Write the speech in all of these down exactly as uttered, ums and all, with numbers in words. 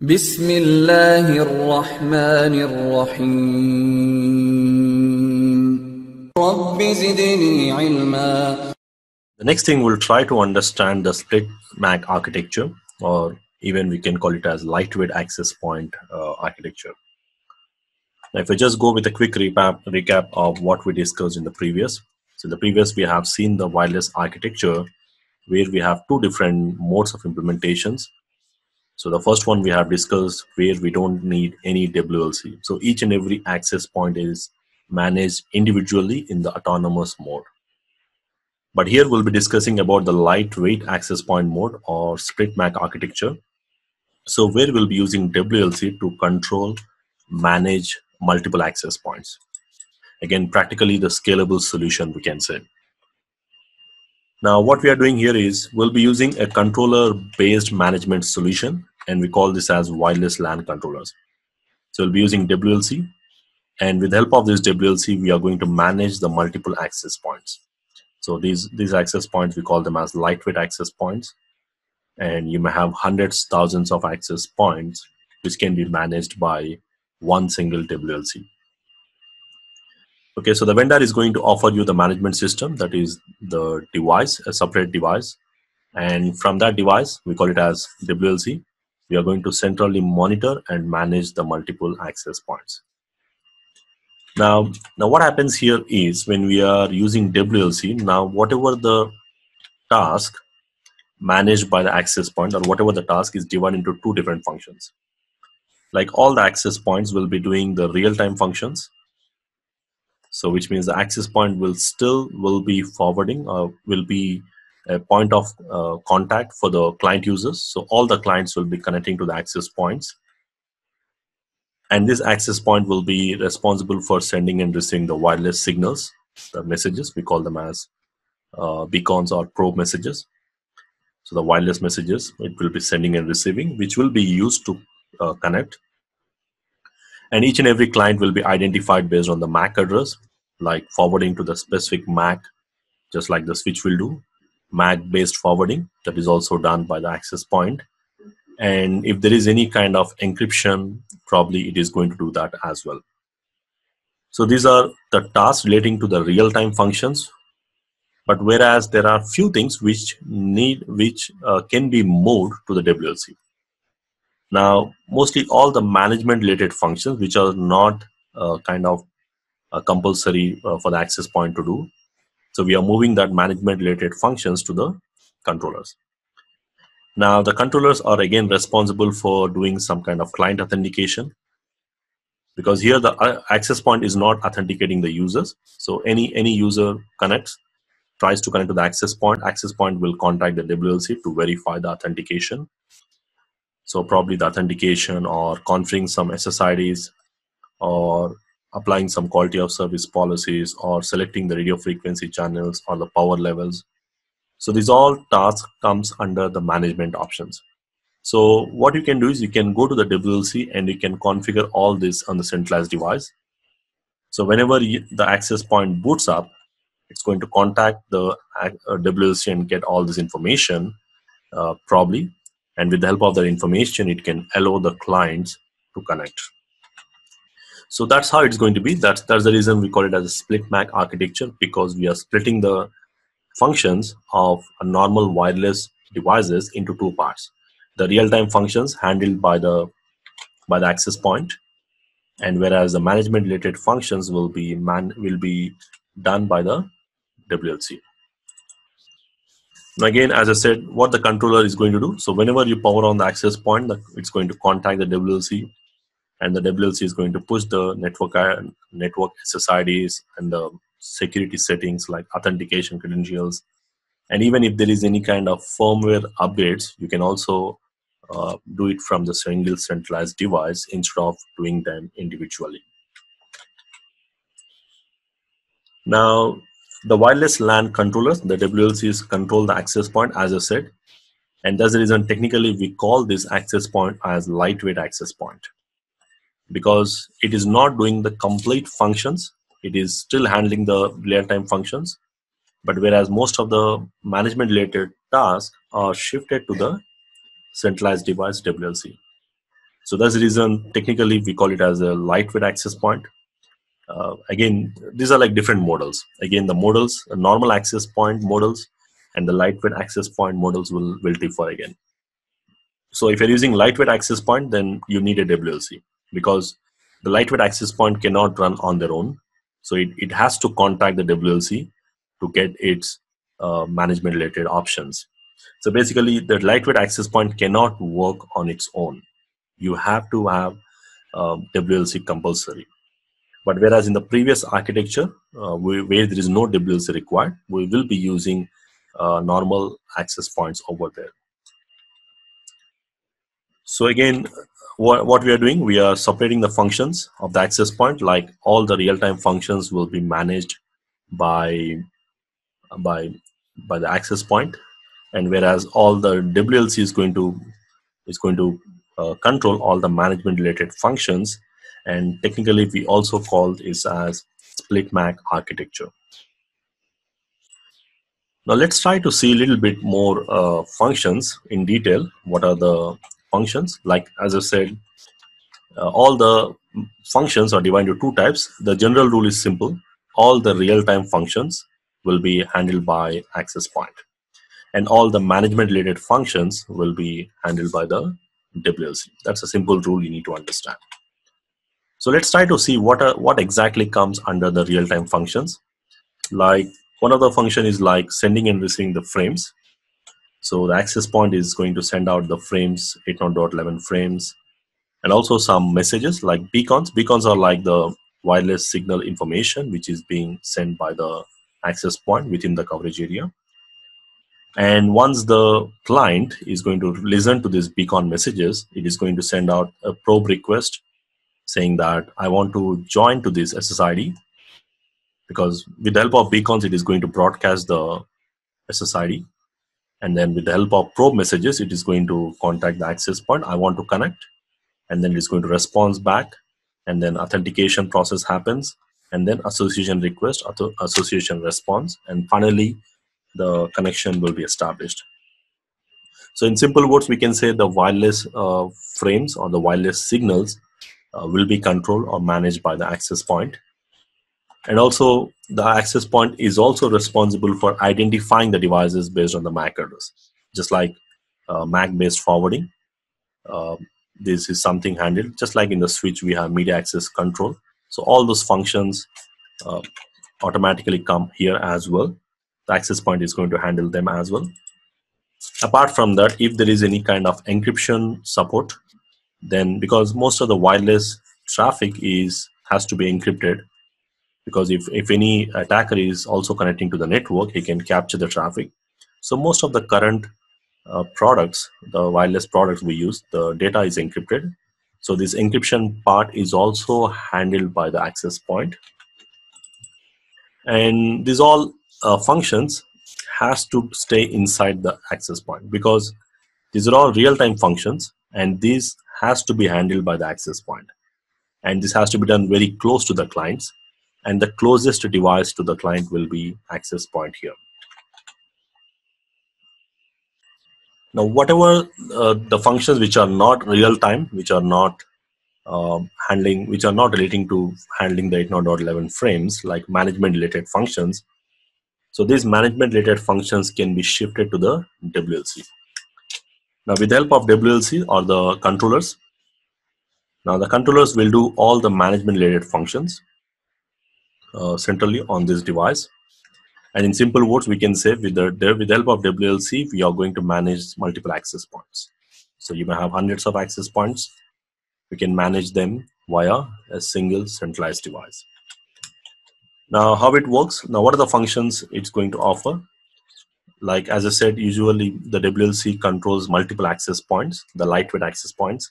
Bismillahirrahmanirrahim. Rabbi zidni ilma. The next thing we'll try to understand the split M A C architecture, or even we can call it as lightweight access point uh, architecture. Now, if we just go with a quick recap, recap of what we discussed in the previous. So in the previous, we have seen the wireless architecture where we have two different modes of implementations. So the first one we have discussed where we don't need any W L C. So each and every access point is managed individually in the autonomous mode. But here we'll be discussing about the lightweight access point mode or split M A C architecture. So where we'll be using W L C to control, manage multiple access points. Again, practically the scalable solution we can say. Now what we are doing here is we'll be using a controller based management solution, and we call this as wireless LAN controllers. So we'll be using W L C, and with the help of this W L C we are going to manage the multiple access points. So these, these access points, we call them as lightweight access points, and you may have hundreds, thousands of access points which can be managed by one single W L C. Okay, so the vendor is going to offer you the management system, that is the device, a separate device. And from that device, we call it as W L C, we are going to centrally monitor and manage the multiple access points. Now, now what happens here is when we are using W L C, now whatever the task managed by the access point or whatever the task is divided into two different functions. Like all the access points will be doing the real-time functions. So which means the access point will still will be forwarding or will be a point of uh, contact for the client users. So all the clients will be connecting to the access points. And this access point will be responsible for sending and receiving the wireless signals, the messages, we call them as uh, beacons or probe messages. So the wireless messages, it will be sending and receiving, which will be used to uh, connect. And each and every client will be identified based on the M A C address, like forwarding to the specific M A C, just like the switch will do. M A C-based forwarding, that is also done by the access point. And if there is any kind of encryption, probably it is going to do that as well. So these are the tasks relating to the real-time functions. But whereas there are few things which need, which uh, can be moved to the W L C. Now, mostly all the management-related functions which are not uh, kind of uh, compulsory uh, for the access point to do. So we are moving that management-related functions to the controllers. Now, the controllers are again responsible for doing some kind of client authentication, because here the access point is not authenticating the users. So any, any user connects, tries to connect to the access point, access point will contact the W L C to verify the authentication. So probably the authentication or configuring some S S I Ds or applying some quality of service policies or selecting the radio frequency channels or the power levels. So these all tasks comes under the management options. So what you can do is you can go to the W L C and you can configure all this on the centralized device. So whenever you, the access point boots up, it's going to contact the uh, W L C and get all this information uh, probably. And with the help of that information, it can allow the clients to connect. So that's how it's going to be. That's, that's the reason we call it as a split M A C architecture, because we are splitting the functions of a normal wireless devices into two parts. The real-time functions handled by the, by the access point, and whereas the management-related functions will be, man, will be done by the W L C. Now again, as I said, what the controller is going to do, so whenever you power on the access point, it's going to contact the W L C, and the W L C is going to push the network, network S S I Ds and the security settings like authentication credentials. And even if there is any kind of firmware updates, you can also uh, do it from the single centralized device instead of doing them individually. Now, the wireless LAN controllers, the W L Cs, control the access point, as I said. And that's the reason technically we call this access point as lightweight access point, because it is not doing the complete functions. It is still handling the real-time functions. But whereas most of the management-related tasks are shifted to the centralized device W L C. So that's the reason technically we call it as a lightweight access point. Uh, again, these are like different models. Again, the models, the normal access point models and the lightweight access point models will, will differ again. So if you're using lightweight access point, then you need a W L C because the lightweight access point cannot run on their own. So it, it has to contact the W L C to get its uh, management related options. So basically the lightweight access point cannot work on its own. You have to have uh, W L C compulsory. But whereas in the previous architecture, uh, we, where there is no W L C required, we will be using uh, normal access points over there. So again, wh what we are doing, we are separating the functions of the access point, like all the real-time functions will be managed by, by, by the access point. And whereas all the W L C is going to, is going to uh, control all the management-related functions. And technically, we also call this as Split M A C architecture. Now, let's try to see a little bit more uh, functions in detail. What are the functions? Like, as I said, uh, all the functions are divided into two types. The general rule is simple. All the real-time functions will be handled by access point. And all the management-related functions will be handled by the W L C. That's a simple rule you need to understand. So let's try to see what are, what exactly comes under the real-time functions. Like one of the function is like sending and receiving the frames. So the access point is going to send out the frames, eight oh two dot eleven frames, and also some messages like beacons. Beacons are like the wireless signal information which is being sent by the access point within the coverage area. And once the client is going to listen to these beacon messages, it is going to send out a probe request saying that I want to join to this S S I D, because with the help of beacons, it is going to broadcast the S S I D. And then with the help of probe messages, it is going to contact the access point. I want to connect. And then it is going to respond back. And then authentication process happens. And then association request, association response. And finally, the connection will be established. So in simple words, we can say the wireless uh, frames or the wireless signals Uh, will be controlled or managed by the access point. And also the access point is also responsible for identifying the devices based on the M A C address. Just like uh, M A C based forwarding, uh, this is something handled. Just like in the switch we have media access control. So all those functions uh, automatically come here as well. The access point is going to handle them as well. Apart from that, if there is any kind of encryption support, then because most of the wireless traffic is has to be encrypted, because if, if any attacker is also connecting to the network, he can capture the traffic. So most of the current uh, products, the wireless products we use, the data is encrypted. So this encryption part is also handled by the access point. And these all uh, functions has to stay inside the access point, because these are all real-time functions and these has to be handled by the access point. And this has to be done very close to the clients, and the closest device to the client will be access point here. Now, whatever uh, the functions which are not real time, which are not uh, handling, which are not relating to handling the eight oh two dot eleven frames, like management related functions. So these management related functions can be shifted to the W L C. Now, with the help of W L C or the controllers, now the controllers will do all the management-related functions uh, centrally on this device. And in simple words, we can say with the, with the help of W L C, we are going to manage multiple access points. So you may have hundreds of access points. We can manage them via a single centralized device. Now, how it works? Now, what are the functions it's going to offer? Like, as I said, usually the W L C controls multiple access points, the lightweight access points.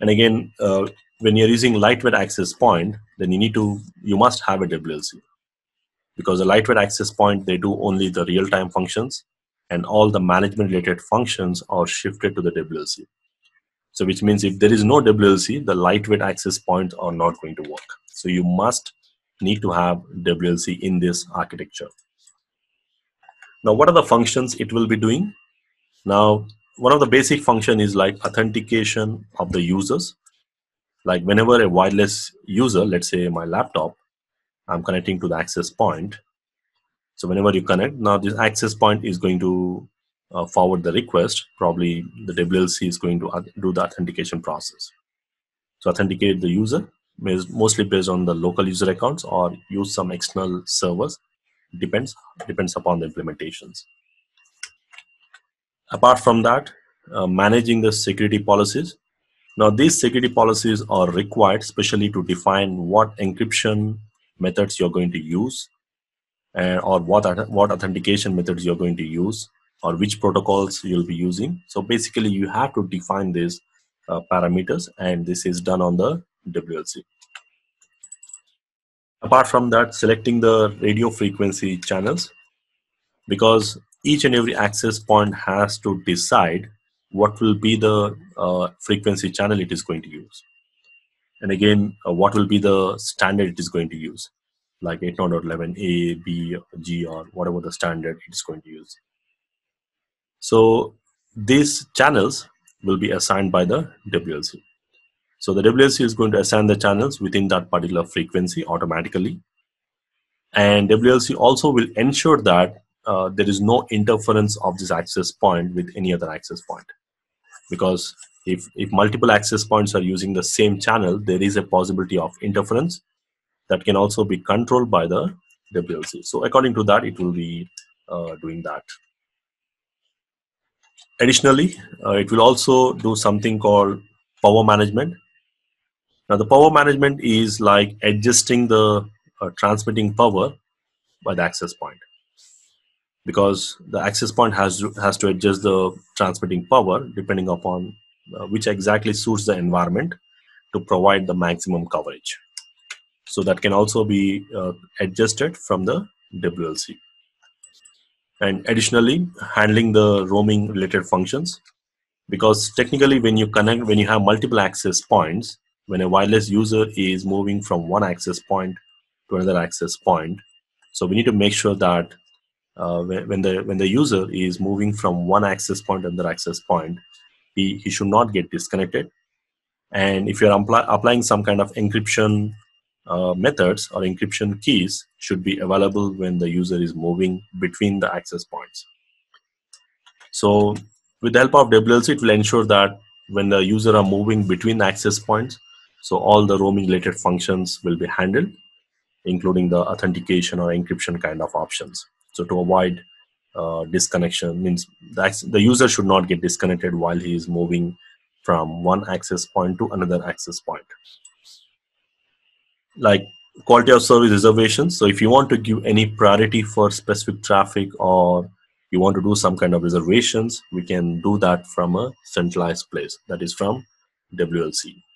And again, uh, when you're using lightweight access point, then you need to, you must have a W L C. Because the lightweight access point, they do only the real-time functions, and all the management-related functions are shifted to the W L C. So which means if there is no W L C, the lightweight access points are not going to work. So you must need to have W L C in this architecture. Now, what are the functions it will be doing? Now, one of the basic function is like authentication of the users. Like whenever a wireless user, let's say my laptop, I'm connecting to the access point. So whenever you connect, now this access point is going to uh, forward the request. Probably the W L C is going to do the authentication process. So authenticate the user is mostly based on the local user accounts or use some external servers. Depends, depends upon the implementations. Apart from that, uh, managing the security policies. Now these security policies are required especially to define what encryption methods you're going to use and or what, what authentication methods you're going to use or which protocols you'll be using. So basically you have to define these uh, parameters, and this is done on the W L C. Apart from that, selecting the radio frequency channels, because each and every access point has to decide what will be the uh, frequency channel it is going to use. And again, uh, what will be the standard it is going to use, like eight oh two dot eleven A, B, G, or whatever the standard it is going to use. So these channels will be assigned by the W L C. So the W L C is going to assign the channels within that particular frequency automatically. And W L C also will ensure that Uh, there is no interference of this access point with any other access point, because if, if multiple access points are using the same channel, there is a possibility of interference that can also be controlled by the W L C. So according to that, it will be uh, doing that. Additionally, uh, it will also do something called power management. Now the power management is like adjusting the uh, transmitting power by the access point, because the access point has to, has to adjust the transmitting power depending upon uh, which exactly suits the environment to provide the maximum coverage. So that can also be uh, adjusted from the W L C. And additionally, handling the roaming related functions, because technically when you connect, when you have multiple access points, when a wireless user is moving from one access point to another access point, so we need to make sure that Uh, when the when the user is moving from one access point to another access point, he, he should not get disconnected. And if you're applying some kind of encryption uh, methods or encryption keys, should be available when the user is moving between the access points. So with the help of W L C, it will ensure that when the user are moving between the access points, so all the roaming related functions will be handled, including the authentication or encryption kind of options. So to avoid uh, disconnection, means the, the user should not get disconnected while he is moving from one access point to another access point. Like quality of service reservations. So if you want to give any priority for specific traffic or you want to do some kind of reservations, we can do that from a centralized place, that is from W L C.